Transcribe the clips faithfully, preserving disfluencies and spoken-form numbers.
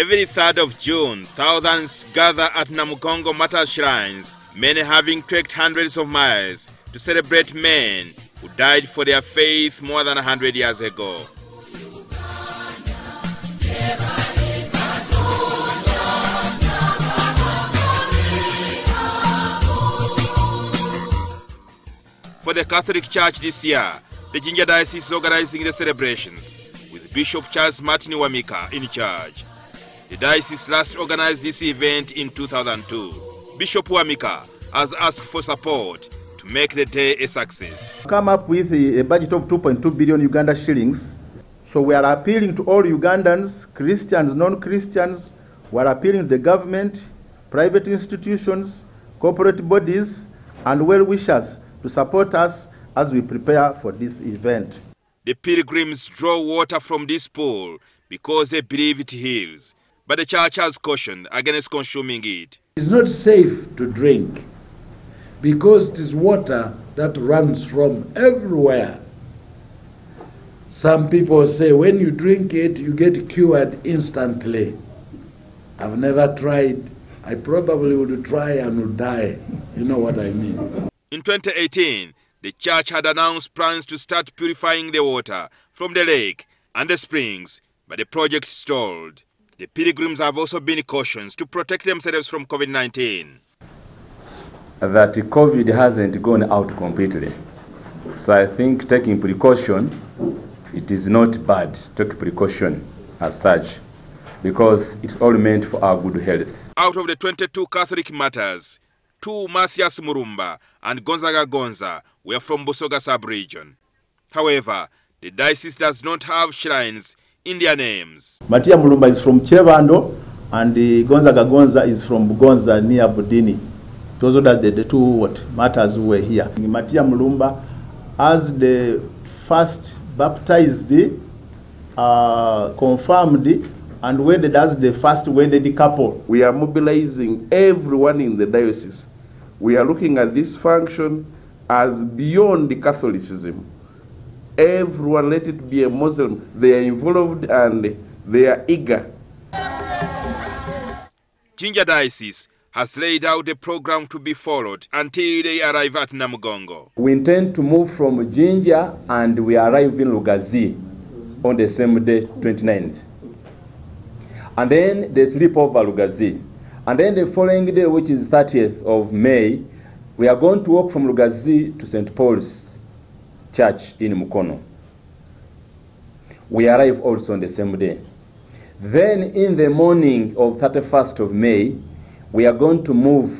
Every third of June, thousands gather at Namugongo Martyr Shrines, many having trekked hundreds of miles to celebrate men who died for their faith more than one hundred years ago. For the Catholic Church this year, the Jinja Diocese is organizing the celebrations, with Bishop Charles Martin Wamika in charge. The diocese last organized this event in two thousand two. Bishop Wamika has asked for support to make the day a success. Come up with a budget of two point two billion Uganda shillings. So we are appealing to all Ugandans, Christians, non-Christians. We are appealing to the government, private institutions, corporate bodies, and well-wishers to support us as we prepare for this event. The pilgrims draw water from this pool because they believe it heals. But the church has cautioned against consuming it. It's not safe to drink because it is water that runs from everywhere. Some people say when you drink it, you get cured instantly. I've never tried. I probably would try and would die. You know what I mean. In twenty eighteen, the church had announced plans to start purifying the water from the lake and the springs, but the project stalled. The pilgrims have also been cautioned to protect themselves from COVID nineteen. That COVID hasn't gone out completely. So I think taking precaution, it is not bad to take precaution as such, because it's all meant for our good health. Out of the twenty-two Catholic martyrs, two, Matthias Mulumba and Gonzaga Gonza, were from Busoga sub-region. However, the diocese does not have shrines in their names. Matthias Mulumba is from Chevando, and the Gonzaga Gonza is from Bugonza near Budini. Those are the, the two what, martyrs who were here. Matthias Mulumba, as the first baptized, uh, confirmed, and wedded as the first wedded couple. We are mobilizing everyone in the diocese. We are looking at this function as beyond the Catholicism. Everyone, let it be a Muslim. They are involved and they are eager. Jinja Diocese has laid out a program to be followed until they arrive at Namugongo. We intend to move from Jinja and we arrive in Lugazi on the same day, twenty-ninth. And then they sleep over Lugazi. And then the following day, which is thirtieth of May, we are going to walk from Lugazi to Saint Paul's Church in Mukono. We arrive also on the same day. Then in the morning of thirty-first of May, we are going to move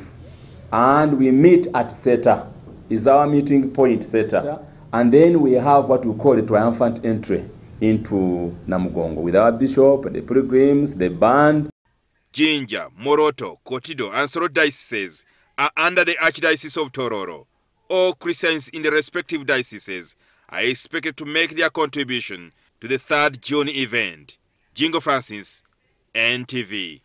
and we meet at Seta. It's our meeting point, Seta. And then we have what we call a triumphant entry into Namugongo with our bishop, the pilgrims, the band. Jinja, Moroto, Kotido, Ansoro dioceses are under the Archdiocese of Tororo. All Christians in the respective dioceses are expected to make their contribution to the third of June event. Jingo Francis, N T V.